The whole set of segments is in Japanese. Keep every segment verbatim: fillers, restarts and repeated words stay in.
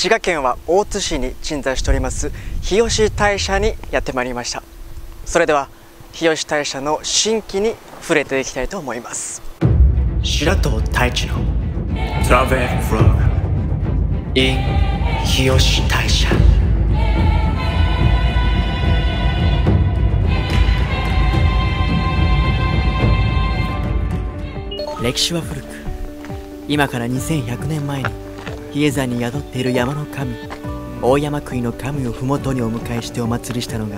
滋賀県は大津市に鎮座しております日吉大社にやってまいりました。それでは日吉大社の神秘に触れていきたいと思います。白藤太一のトラベルフロー in 日吉大社。歴史は古く、今からにせんひゃくねんまえに比叡山に宿っている山の神大山喰いの神を麓にお迎えしてお祭りしたのが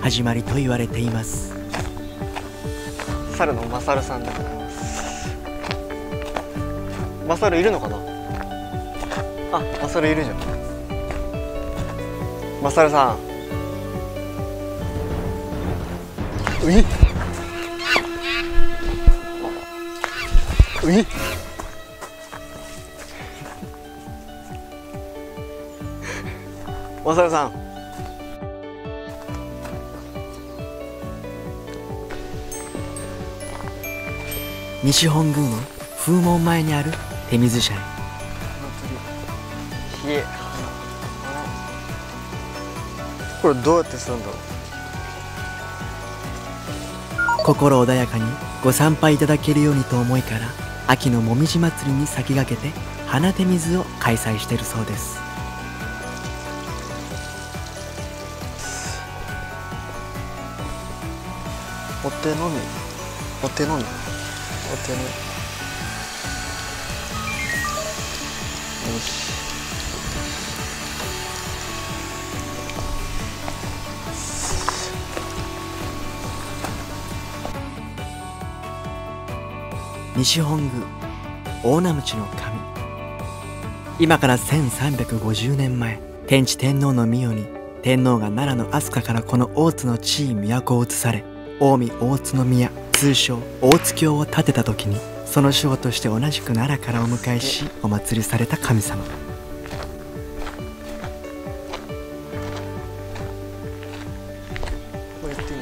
始まりと言われています。猿のマサルさんでございます。マサルいるのかなあ。マサルいるじゃん。マサルさん、ういういマサルさん、西本宮の風門前にある手水舎へ。これどうやってするんだろう。心穏やかにご参拝いただけるようにと思いから、秋のもみじ祭りに先駆けて花手水を開催しているそうです。お手のみ、お手のみ、お手のみ、よし。西本宮大名鞭の神、今からせんさんびゃくごじゅうねんまえ、天智天皇の御代に天皇が奈良の飛鳥からこの大津の地位都を移され、近江大津宮、通称大津京を建てた時に、その守護として同じく奈良からお迎えしお祭りされた神様。これってす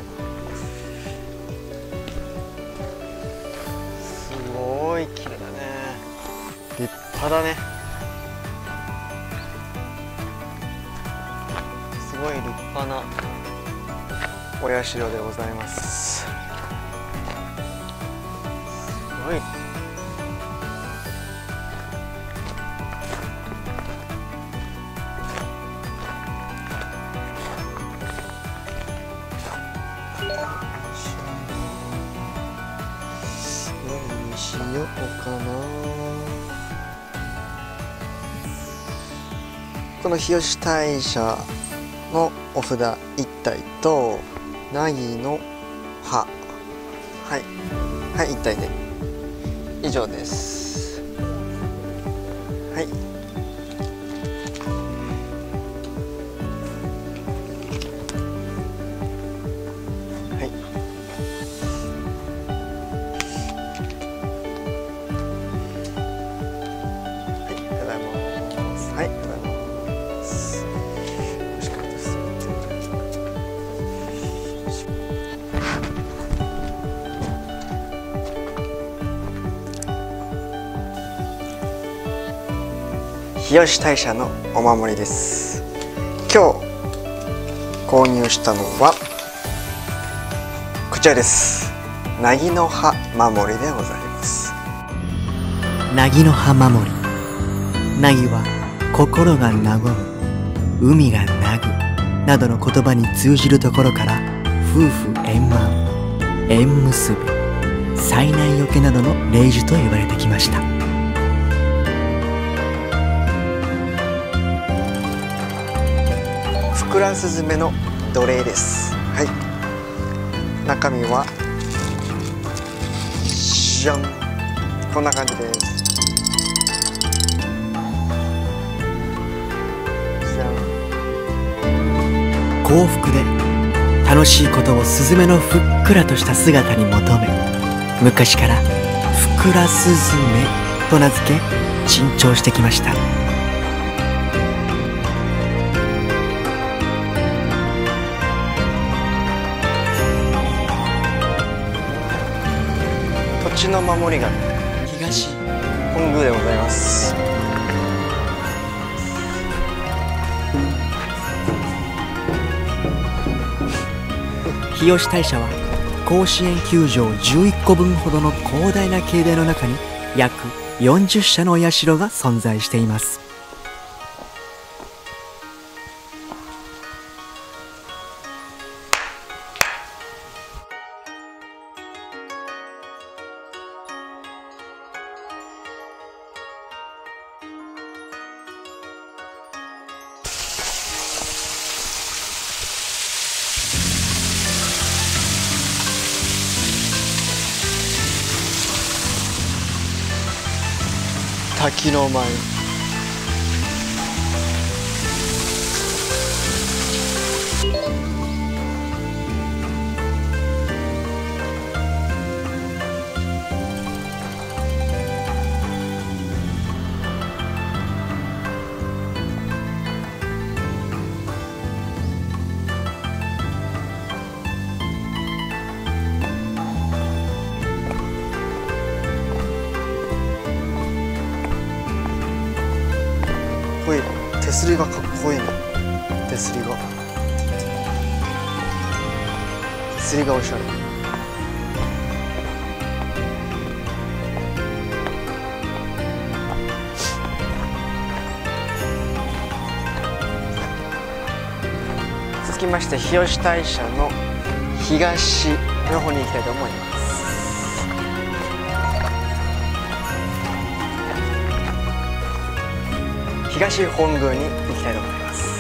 ごい綺麗だね。立派だね。すごい立派なお社でございます。すごい。すごい西横かな。この日吉大社のお札いったいと凪の葉、はいはい、一体で以上です。はい、はいはい、ただいまー、はい、ただいまー。日吉大社のお守りです。今日購入したのはこちらです。凪の葉守りでございます。凪の葉守り、凪は心が和む、海が和ぐなどの言葉に通じるところから、夫婦円満、縁結び、災難よけなどの霊樹と言われてきました。ふくらすずめの奴隷です。はい、中身はシャン、こんな感じです。幸福で楽しいことをすずめのふっくらとした姿に求め、昔からふくらすずめと名付け珍重してきました。土地の守り神東本宮でございます。日吉大社は甲子園球場じゅういっこぶんほどの広大な境内の中に約よんじゅっしゃのお社が存在しています。滝の舞、手すりがかっこいいね。手すりが手すりがおしゃれ。続きまして日吉大社の東の方に行きたいと思います。東本宮に行きたいと思います。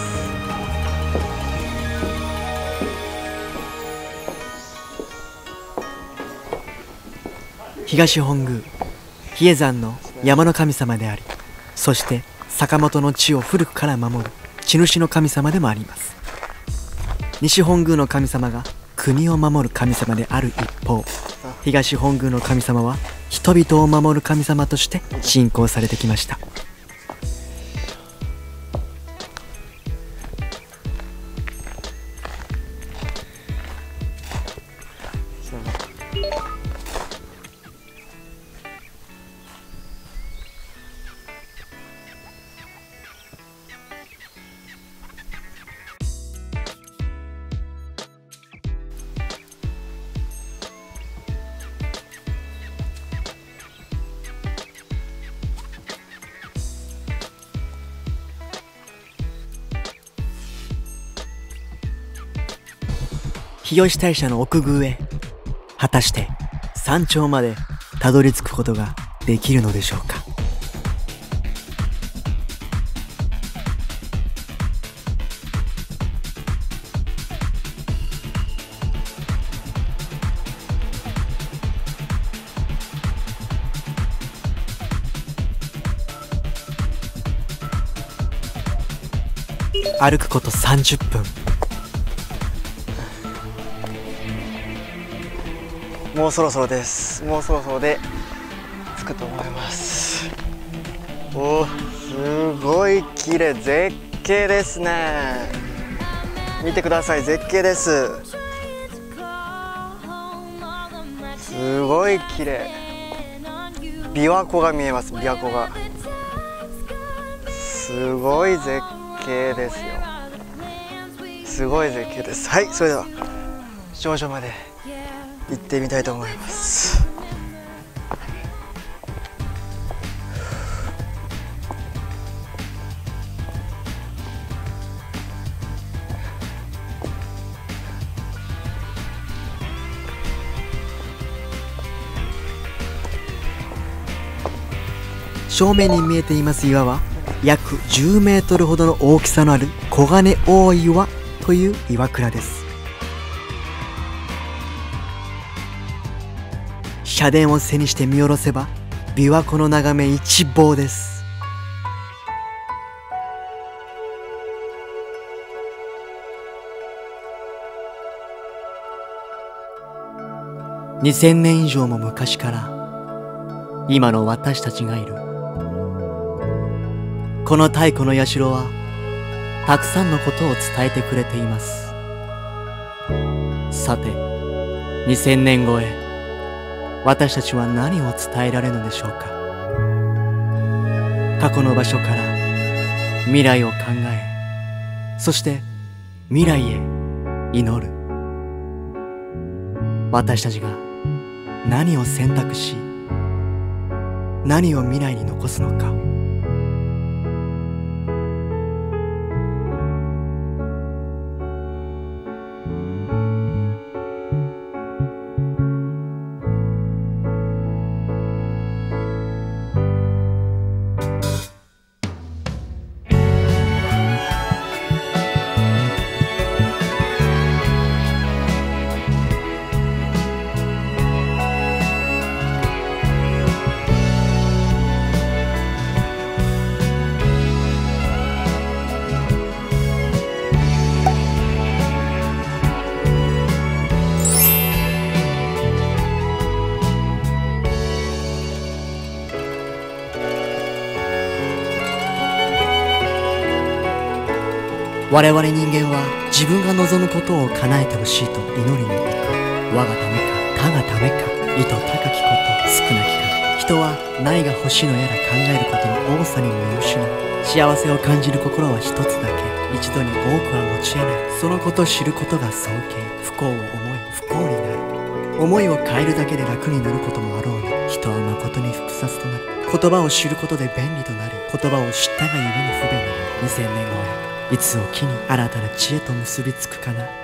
東本宮、比叡山の山の神様であり、そして坂本の地を古くから守る地主の神様でもあります。西本宮の神様が国を守る神様である一方、東本宮の神様は人々を守る神様として信仰されてきました。日吉大社の奥宮へ、果たして山頂までたどり着くことができるのでしょうか。歩くことさんじゅっぷん。もうそろそろです。もうそろそろで着くと思います。おお、すごい綺麗、絶景ですね。見てください、絶景です。すごい綺麗。琵琶湖が見えます、琵琶湖が。すごい絶景ですよ。すごい絶景です。はい、それでは頂上まで。行ってみたいと思います。正面に見えています岩は約じゅうメートルほどの大きさのある黄金大岩という岩倉です。社殿を背にして見下ろせば琵琶湖の眺め一望です。にせんねん以上も昔から今の私たちがいるこの太古の社はたくさんのことを伝えてくれています。さてにせんねん超え、私たちは何を伝えられるのでしょうか。過去の場所から未来を考え、そして未来へ祈る。私たちが何を選択し、何を未来に残すのか。我々人間は自分が望むことを叶えてほしいと祈りに行く。我がためか他がためか、意図高きこと少なきか。人はないが欲しいのやら考えることの多さに見失う。幸せを感じる心は一つだけ、一度に多くは持ち得ない。そのことを知ることが尊敬。不幸を思い不幸になる。思いを変えるだけで楽になることもあろうに、人は誠に複雑となる。言葉を知ることで便利となる。言葉を知ったがゆえに不便になる。にせんねんごへいつを機に新たな知恵と結びつくかな。